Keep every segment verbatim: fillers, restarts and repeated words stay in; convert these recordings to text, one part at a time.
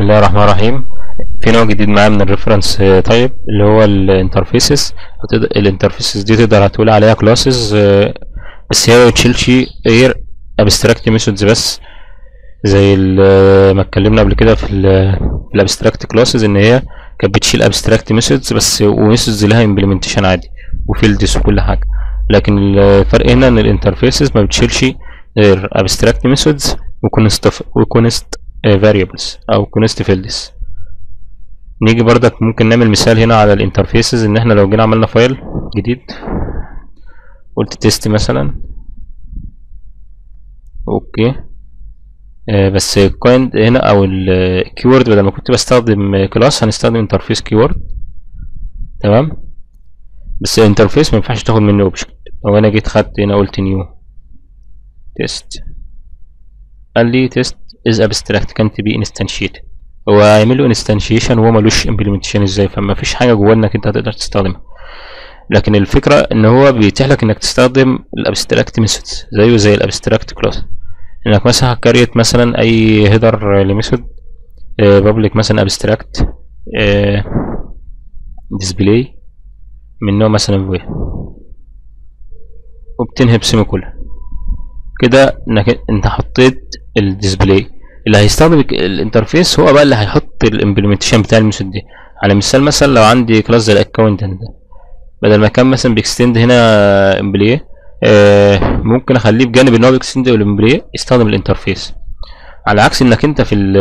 بسم الله الرحمن الرحيم. في نوع جديد معايا من الريفرنس تايب اللي هو الانترفيسز. الانترفيسز دي تقدر هتقول عليها كلاسز، بس هي متشيلش غير ابستراكت ميثودز بس، زي ما اتكلمنا قبل كده في الابستراكت كلاسز ان هي كانت بتشيل ابستراكت ميثودز بس، وميثودز لها امبلمنتيشن عادي وفيلدز وكل حاجه. لكن الفرق هنا ان الانترفيسز ما بتشيلش غير ابستراكت ميثودز وكونست وكونست variables او كونست فيلدز. نيجي بردك ممكن نعمل مثال هنا على الانترفيسز، ان احنا لو جينا عملنا فايل جديد قلت تيست مثلا، اوكي آه بس الكايند هنا او الكيورد بدل ما كنت بستخدم كلاس هنستخدم انترفيس كيورد، تمام. بس الانترفيس ما ينفعش تاخد منه اوبجكت. لو انا جيت خدت هنا قلت نيو تيست قال لي تيست is abstract can't be instantiated، هو هيعمل له instantiation وهو ملوش implementation ازاي، فما فيش حاجه جوه انك انت هتقدر تستخدمها. لكن الفكره ان هو بيتيح لك انك تستخدم الابستراكت ميثودز زيه زي الابستراكت كلاس، انك مثلا هتكريت مثلا اي هيدر لميثود بابليك مثلا abstract display من نوع مثلا فويد وبتنهي بسيمي كلها كده، انك انت حطيت الديسبلاي. اللي هيستخدم الانترفيس هو بقى اللي هيحط الامبلمنتيشن بتاع الميثود دي. على مثال مثلا لو عندي كلاس زي الاكونت ده، بدل ما كان مثلا بيكستند هنا امبلي آه ممكن اخليه بجانب ان هو بيكستند والامبلي يستخدم الانترفيس، على عكس انك انت في ال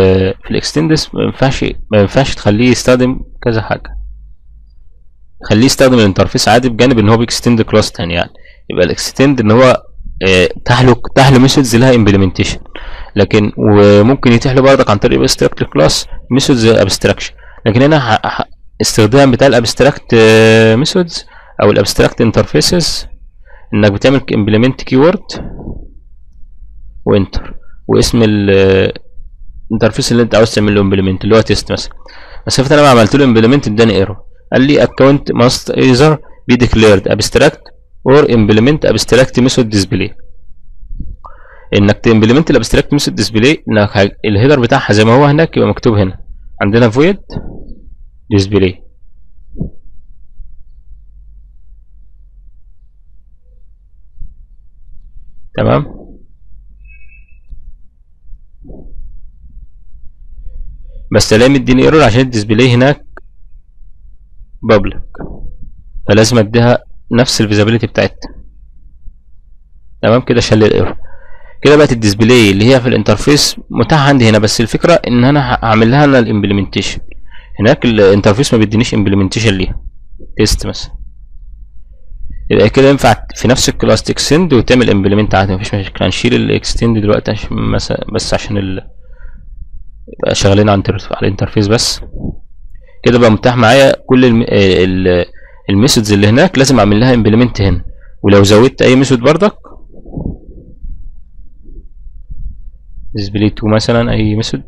في الاكستندس ما ينفعش ما ينفعش تخليه يستخدم كذا حاجه، خليه يستخدم الانترفيس عادي بجانب ان هو بيكستند كلاس تاني. يعني يبقى الاكستند ان هو يتاح له يتاح له ميثودز لها امبلمنتيشن، لكن وممكن يتاح له برضك عن طريق ابستراكت كلاس ميثودز ابستراكشن. لكن هنا استخدام بتاع الابستراكت ميثودز او الابستراكت انترفيسز انك بتعمل امبلمنت كيورد وانتر واسم الانترفيس اللي انت عاوز تعمل له امبلمنت اللي هو تيست مثلا. بس انا لما عملت له امبلمنت اداني ايرور قال لي اكونت ماست ايزر بي ديكليرد ابستراكت or implement abstract method display. انك تimplement الابستراكت method display انك الهيدر بتاعها زي ما هو هناك يبقى مكتوب هنا عندنا void display، تمام. بس ليه مديني ايرور؟ عشان الديسبلاي هناك public فلازم اديها نفس الفيزابيليتي بتاعتها، تمام. كده شل الايرور. كده بقت الديسبلاي اللي هي في الانترفيس متاحه عندي هنا، بس الفكره ان انا هعمل لها انا الامبلمنتيشن. هناك الانترفيس ما بيدينيش امبلمنتيشن ليها تيست مثلا. يبقى كده ينفع في نفس الكلاس تكستند وتعمل امبلمنت عادي مفيش مشكله. هنشيل الاكستند دلوقتي عشان مثلا بس عشان ال... يبقى شغالين على الانترفيس بس. كده بقى متاح معايا كل ال... ال... الميثودز اللي هناك لازم اعمل لها امبلمنت هنا، ولو زودت اي ميثود بردك ديسبلاي اتنين مثلا اي ميثود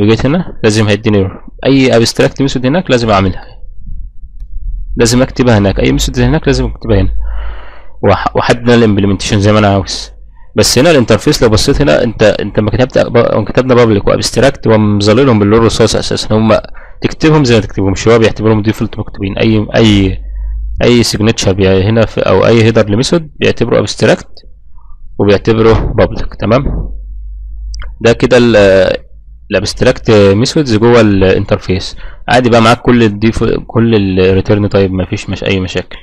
وجيت هنا لازم هيديني ايرور. اي ابستراكت ميثود هناك لازم اعملها، لازم اكتبها هناك، اي ميثود هناك لازم اكتبها هنا واحدد الامبلمنتيشن زي ما انا عاوز. بس هنا الانترفيس لو بصيت هنا انت انت ما كتبت كتبنا بابليك وابستراكت ومظللهم باللور رصاص اساسا، هم تكتبهم زي ما تكتبهمش، هو بيعتبرهم ديفولت مكتوبين. اي اي اي سيجنتشر هنا في او اي هيدر لميثود بيعتبره ابستراكت وبيعتبره بابليك، تمام. ده كده الابستراكت ميثودز جوه الانترفيس عادي بقى معاك كل الديفولت كل الريتيرن تايب مفيش مش اي مشاكل.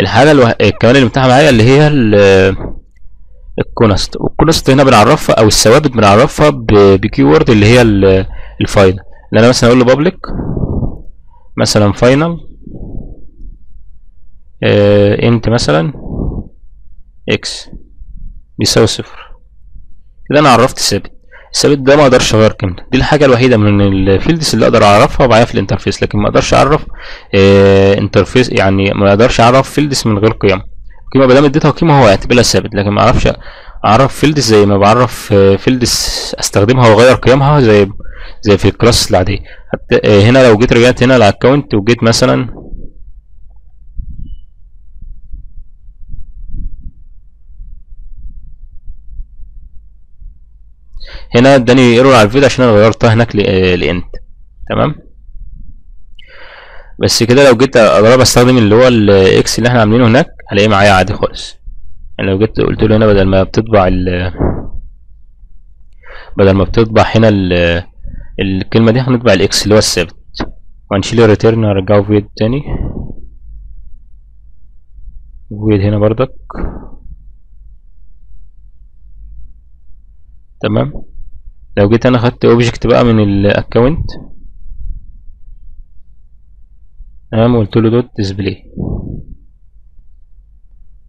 الحاجه الوه... كمان اللي متاحه معايا اللي هي الكونست. والكونست هنا بنعرفها او الثوابت بنعرفها بكيورد اللي هي الفاينل، اللي انا مثلا اقول له بابليك مثلا فاينل آه انت مثلا اكس بيساوي صفر. كده انا عرفت الثابت. الثابت ده ما اقدرش اغير قيمته، دي الحاجه الوحيده من الفيلدز اللي اقدر اعرفها معايا في الانترفيس. لكن ما اقدرش اعرف آه انترفيس، يعني ما اقدرش اعرف فيلدز من غير قيم. القيمه ما دام اديتها قيمه هو هيعتبرها ثابت، لكن ما اعرفش اعرف فيلدز زي ما بعرف فيلدز استخدمها واغير قيمها زي زي في الكلاس العاديه. حتى هنا لو جيت رجعت هنا على الكاونت وجيت مثلا هنا اداني ايرور على الفيد عشان انا غيرتها هناك لانت. تمام، بس كده لو جيت اجرب استخدم اللي هو الاكس اللي احنا عاملينه هناك هلاقيه معايا عادي خالص. يعني لو جيت قلت له هنا بدل ما بتطبع ال بدل ما بتطبع هنا ال الكلمه دي هنطبع الاكس اللي هو الثابت، وهنشيل الريتيرن وهرجعه فيد تاني، فيد هنا بردك. تمام، لو جيت انا خدت اوبجكت بقى من الاكونت، تمام، وقلت له دوت ديسبلاي،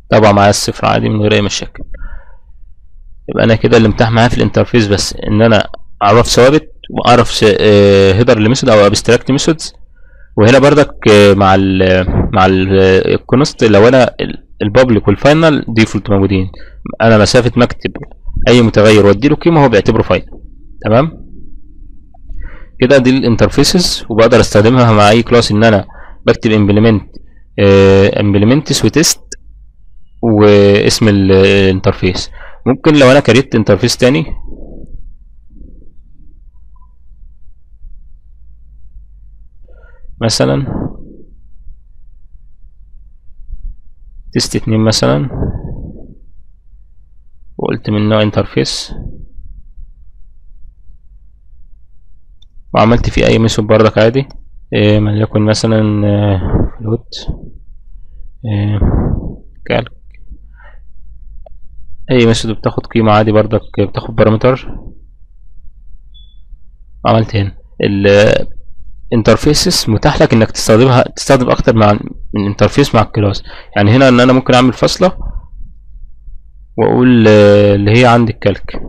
طبعا معايا الصفر عادي من غير اي مشاكل. يبقى انا كده اللي متاح معايا في الانترفيس بس ان انا اعرف ثوابت واعرف هيدر لميثود او ابستراكت ميثودز. وهنا بردك مع ال مع الكونست لو انا البابليك والفاينل ديفولت موجودين، انا مسافه مكتب اي متغير واديله قيمه هو بيعتبره فاينل. تمام، كده دي الانترفيسز وبقدر استخدمها مع اي كلاس، ان انا بكتب امبلمنت امبلمنتس وتست واسم الانترفيس. ممكن لو انا كريت انترفيس تاني، مثلا تست اتنين مثلا، وقلت من نوع انترفيس، وعملت فيه اي ميثود بردك عادي، إيه مليكن مثلا آه فلوت آه كالك، اي ميثود بتاخد قيمة عادي بردك بتاخد بارامتر. عملت هنا الانترفيسز متاح لك انك تستخدمها تستخدم اكتر مع من انترفيس مع الكلاس. يعني هنا ان انا ممكن اعمل فاصلة واقول آه اللي هي عندي الكالك،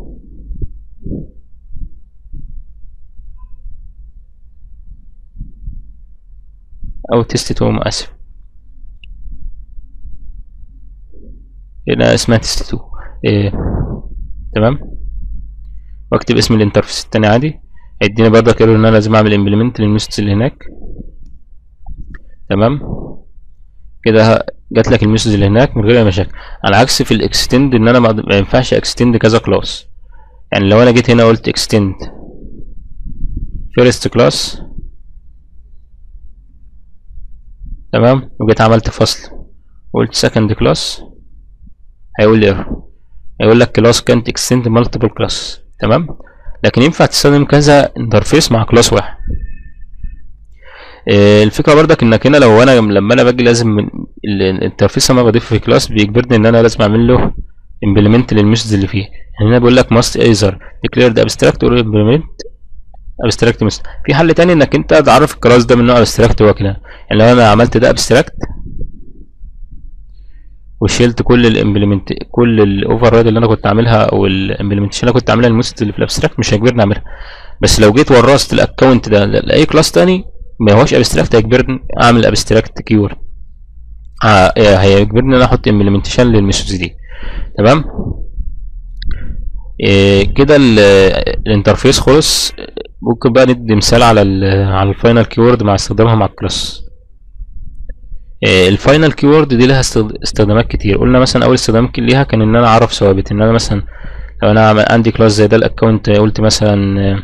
او تيست اتنين، اسف هنا اسمها تيست اتنين. إيه. تمام، واكتب اسم الانترفيس التاني عادي، هيديني برضه قالوا ان انا لازم اعمل امبلمنت للميثودز اللي هناك. تمام، كده جات لك الميثودز اللي هناك من غير اي مشاكل، على عكس في الاكستند ان انا ما ينفعش اكستند كذا كلاس. يعني لو انا جيت هنا قلت اكستند فيرست كلاس، تمام، وجيت عملت فصل وقلت سكند كلاس، هيقول لي ايرور، هيقول لك كلاس كانت اكستند مالتيبل كلاس. تمام، لكن ينفع تستخدم كذا انترفيس مع كلاس واحد. إيه الفكره بردك انك هنا لو انا لما انا باجي لازم الانترفيس انا بضيفه في كلاس بيجبرني ان انا لازم اعمل له امبلمنت للميثودز اللي فيه. يعني هنا بيقول لك must either declare the abstract or implement ابستراكت مثلا. في حل تاني انك انت تعرف الكلاس ده من نوع ابستراكت هو كده. يعني لو انا عملت ده ابستراكت وشيلت كل الامبلمنت كل الاوفررايد اللي انا كنت عاملها او الامبلمنتيشن اللي كنت عاملها للميثود اللي في الابستراكت مش هيجبرني اعملها. بس لو جيت ورثت الاكونت ده لاي كلاس تاني ما هوش ابستراكت هيجبرني اعمل ابستراكت كيورد، هيجبرني ان انا احط امبلمنتيشن للميثودز دي. تمام، إيه كده الانترفيس خلص. ممكن بقى ندي مثال على على الفاينل كيورد مع استخدامها مع الكلاس. إيه الفاينل كيورد دي لها استخدامات كتير. قلنا مثلا اول استخدام ليها كان ان انا اعرف ثوابت، ان انا مثلا لو انا عندي كلاس زي ده الاكونت قلت مثلا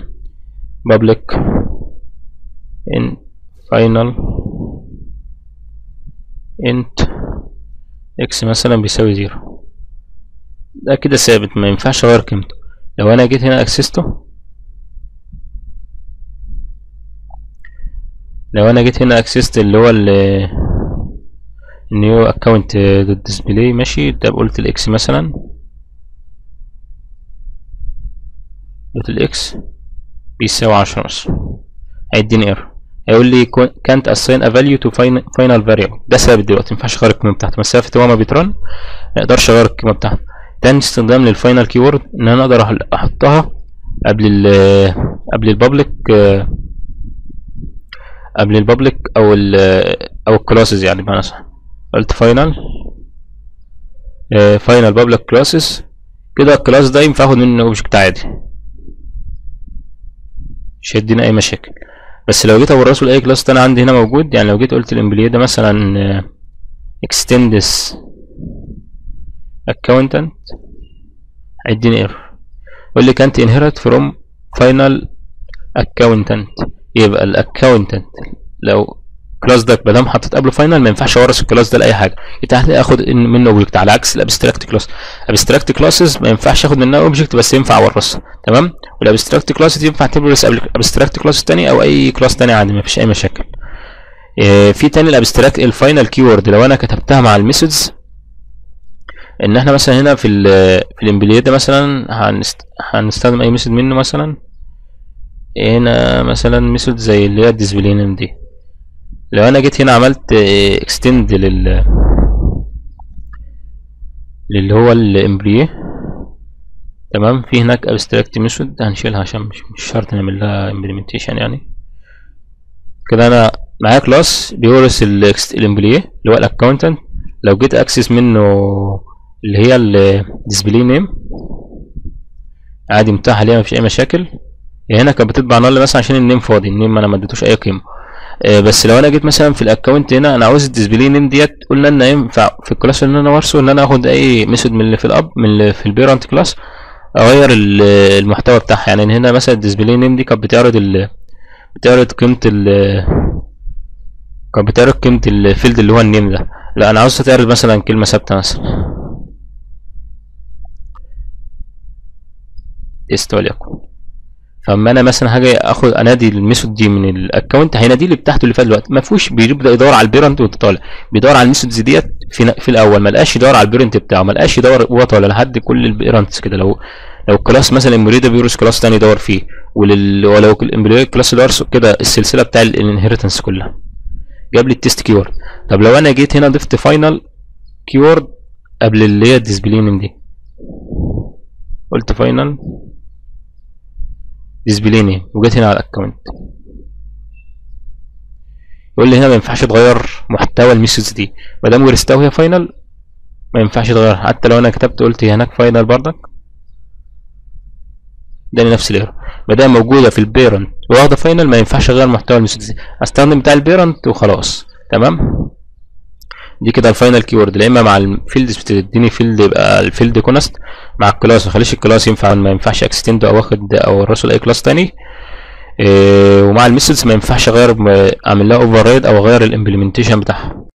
public ان final int x مثلا بيساوي زيرو، ده كده ثابت ما ينفعش اغير قيمته. لو انا جيت هنا اكسسته لو انا جيت هنا اكسست اللي هو النيو اكونت دوت ديسبلاي، ماشي، ده قلت الاكس مثلا دوت الاكس بيساوي عشرة مثلا، هيديني ايرور هيقول لي كانت اساين ا فاليو تو فاينل فاريبل. ده ثابت دلوقتي ما ينفعش اغير القيمه بتاعته، مسافه هو ما بيترن ما اقدرش اغير القيمه بتاعته. تاني استخدام للفاينل كيورد ان انا اقدر احطها قبل ال قبل البابليك قبل البابليك او ال او الكلاسز. يعني بمعنى صح قلت فاينل فاينل بابليك كلاسز، كده الكلاس ده ينفع اخد منه اوبجكت عادي مش هيدينا اي مشاكل. بس لو جيت اورثه لاي كلاس تاني عندي هنا موجود، يعني لو جيت قلت الامبلي ده مثلا اكستندس اكونتنت هيديني ايرور. واللي كانت inherit from final accountant. يبقى الاكونتنت لو كلاس ده ما دام حطيت قبله فاينل ما ينفعش اورث الكلاس ده لاي حاجه، يتاح لي اخد منه اوبجكت، على عكس الابستراكت كلاس. ابستراكت كلاسز ما ينفعش اخد منها اوبجكت بس ينفع اورثها، تمام؟ والابستراكت كلاس دي ينفع تورث ابستراكت كلاس ثاني او اي كلاس ثاني عادي، ما فيش اي مشاكل. اه في ثاني الابستراكت الفاينل كيورد لو انا كتبتها مع الميثودز، ان احنا مثلا هنا في في الامبليد ده مثلا هنست... هنستخدم اي ميثود منه، مثلا هنا مثلا ميثود زي اللي هي الديسبلاي نيم دي. لو انا جيت هنا عملت اكستند لل للي هو الامبلي، تمام؟ في هناك ابستراكت ميثود هنشيلها عشان مش مش شرط نعمل لها امبلمنتيشن. يعني كده انا معايا كلاس بيورث الامبلي اللي هو الاكونتنت. لو جيت اكسس منه اللي هي الديسبلاي نيم عادي متاحه ليها، مفيش اي مشاكل. هنا كانت بتطبع نل مثلا عشان النيم فاضي، النيم انا ما اديتوش اي قيمه. آه بس لو انا جيت مثلا في الاكونت هنا انا عاوز الديسبلاي نيم ديت، قلنا ان ينفع في الكلاس اللي انا وارثه ان انا اخد اي ميثود من اللي في الاب من اللي في البيرنت كلاس اغير المحتوى بتاعها. يعني هنا مثلا الديسبلاي نيم دي كانت بتعرض ال بتعرض قيمه ال كانت بتعرض قيمه الفيلد اللي هو النيم ده، لا انا عاوز تعرض مثلا كلمه ثابته مثلا است وليكن. فاما انا مثلا هاجي اخد انادي الميثود دي من الاكونت هينادي اللي بتاعته اللي فات دلوقتي، ما فيهوش بيبدا يدور على البيرنت وانت طالع، بيدور على الميثودز ديت في, في الاول، ما لقاش يدور على البيرنت بتاعه، ما لقاش يدور هو طالع لحد كل البيرنتس كده. لو لو الكلاس مثلا امبلي ده بيورث كلاس ثاني يدور فيه، ولل... ولو الامبلي كلاس اللي ورثه كده السلسله بتاع الانهيرتنس كلها. جاب لي التيست كيورد. طب لو انا جيت هنا ضفت فاينل كيورد قبل اللي هي الديسبلاي نيم دي، قلت فاينل ديسبلاي نيم وجيت هنا على الاكونت، يقول لي هنا ما ينفعش تغير محتوى الميثودز دي ما دام ورثتها وهي فاينل، ما ينفعش تغيرها. حتى لو انا كتبت قلت هناك فاينل بردك ده نفس الايرور، ما دام موجوده في البيرنت واخده فاينل ما ينفعش اغير محتوى الميثودز دي، استخدم بتاع البيرنت وخلاص، تمام؟ دي كده الفاينل كيورد. لا اما مع الفيلدز بتديني فيلد يبقى الفيلد كونست مع الكلاس، ما اخليش الكلاس ينفع ما ينفعش اكستند او اخد او ارسل اي كلاس ثاني، إيه ومع الميثودز ما ينفعش اغير اعمل لها اوفر رايد او اغير الامبلمنتيشن بتاعها.